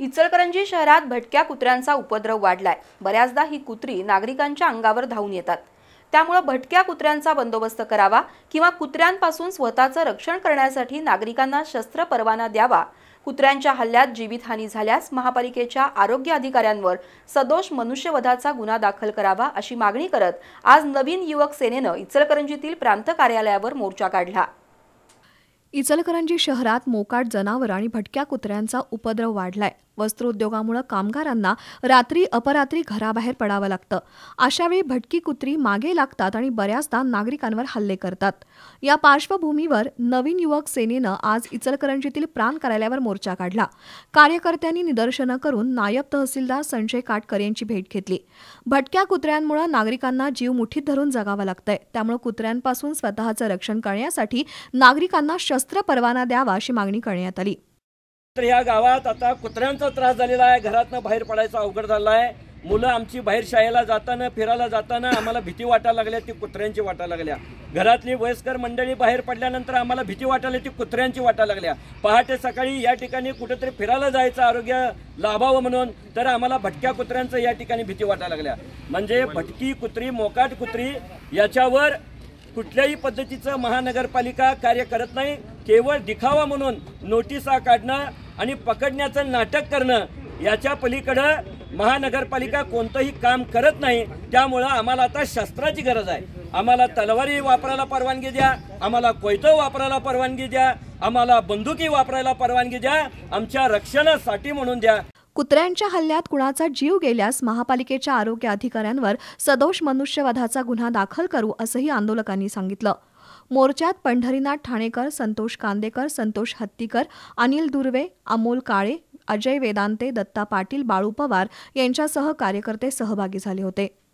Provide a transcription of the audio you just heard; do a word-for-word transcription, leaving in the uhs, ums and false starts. इचलकरंजी शहरात भटक्या कुत्र्यांचा उपद्रव वाढलाय। बऱ्याचदा ही कुत्री नागरिकांच्या अंगावर धावून येतात, त्यामुळे भटक्या कुत्र्यांचा बंदोबस्त करावा किंवा कुत्र्यांपासून स्वतःचं रक्षण करण्यासाठी नागरिकांना शस्त्र परवाना द्यावा। कुत्र्यांच्या हल्ल्यात जीवितहानी झाल्यास महापालिकेच्या आरोग्य अधिकाऱ्यांवर सदोष मनुष्यवधाचा गुन्हा दाखल करावा अशी मागणी करत आज नवीन युवकसेनेनं इचलकरंजीतील प्रांत कार्यालयावर मोर्चा काढला। इचलकरंजी शहरात मोकाट जनावर आणि भटक्या कुत्र्यांचा उपद्रव वाढलाय। वस्त्रोद्योगामुळे कामगारांना रात्री अपरात्री घराबाहेर पडावं लागतं। अशावेळी भटकी कुत्री मागे लागतात आणि बऱ्याचदा नागरिकांवर हल्ले करतात। या पार्श्वभूमीवर नवीन युवक सेनेनं आज इचलकरंजीतील प्रांत कार्यालयावर मोर्चा काढला। कार्यकर्त्यांनी निदर्शनं करून नायब तहसीलदार संजय काडकर यांची भेट घेतली। भटक्या कुत्र्यांमुळे नागरिकांना जीव मुठीत धरून जगावं लागतंय, त्यामुळे कुत्र्यांपासून स्वतःचं रक्षण करण्यासाठी नागरिकांना शस्त्र परवाना द्यावा अशी मागणी करण्यात आली। तर या गावात आता कुत्र्यांचा त्रास झालेला आहे, घरातनं बाहेर पडायचं अवघड झालं आहे। मुलं आमची बाहेर शाळेला जाताना फिरायला जाताना आम्हाला भीती वाटायला लागल्या, ती कुत्र्यांची वाटायला लागल्या। घरातली वयस्कर मंडळी बाहेर पडल्यानंतर आम्हाला भीती वाटायला, ती कुत्र्यांची वाटायला लागल्या। पहाटे सकाळी या ठिकाणी कुठेतरी फिरायला जायचं आरोग्य लाभावं म्हणून, तर आम्हाला भटक्या कुत्र्यांचं या ठिकाणी भीती वाटायला लागल्या। म्हणजे भटकी कुत्री, मोकाट कुत्री याच्यावर कुठल्याही पद्धतीचं महानगरपालिका कार्य करत नाही। केवळ दिखावा म्हणून नोटिसा काढणं आणि पकडण्याचं नाटक करणं याच्या पलीकडे महानगरपालिका कोणतंही काम करत नाही। त्यामुळे आम्हाला आता शस्त्राची गरज आहे। आम्हाला तलवारी वापरायला परवानगी द्या, आम्हाला कोयतं वापरायला परवानगी द्या, आम्हाला बंदुकी वापरायला परवानगी द्या, आमच्या रक्षणासाठी म्हणून द्या। कुत्र्यांच्या हल्ल्यात कुणाचा जीव गेल्यास महापालिकेच्या आरोग्य अधिकाऱ्यांवर सदोष मनुष्यवधाचा गुन्हा दाखल करू असंही आंदोलकांनी सांगितलं। मोर्चात पंढरीनाथ ठाणेकर, संतोष कांदेकर, संतोष हत्तीकर, अनिल दुर्वे, अमोल काळे, अजय वेदांते, दत्ता पाटिल, बाळू पवार यांच्यासह कार्यकर्ते सहभागी झाले होते।